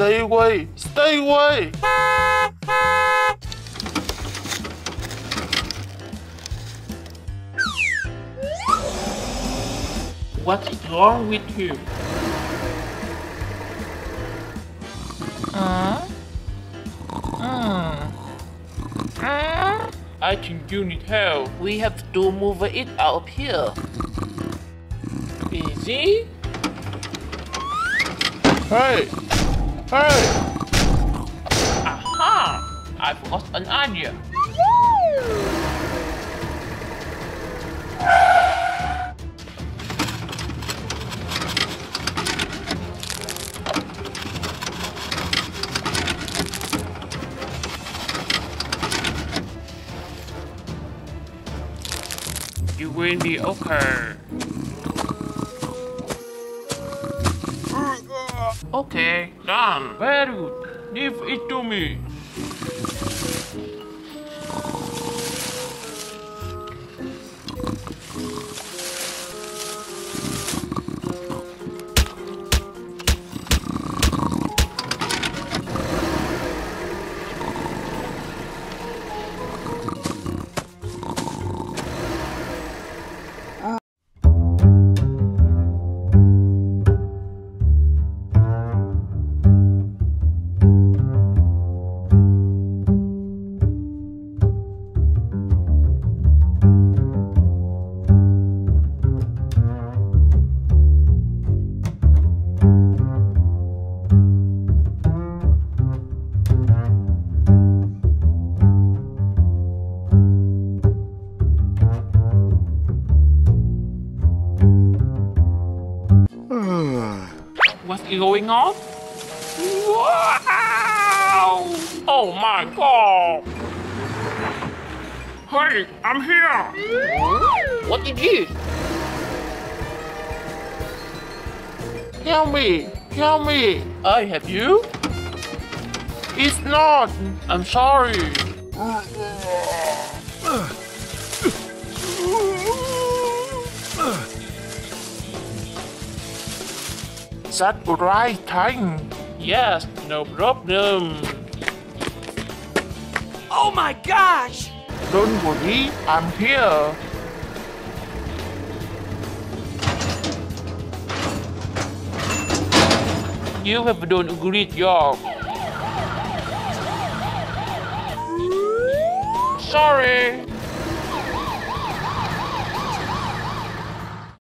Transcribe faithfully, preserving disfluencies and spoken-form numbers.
Stay away! Stay away! What's wrong with you? Uh, uh, uh. I think you need help. We have to move it up here. Easy. Hey! Hey! Aha! I've got an idea. You will be okay. Okay, done. Very good. Give it to me. What's going on? Wow! Oh my god! Hey, I'm here! What is this? Tell me! Tell me! I have you? It's not! I'm sorry! That's right, time. Yes, no problem. Oh my gosh! Don't worry, I'm here. You have done a great job. Sorry.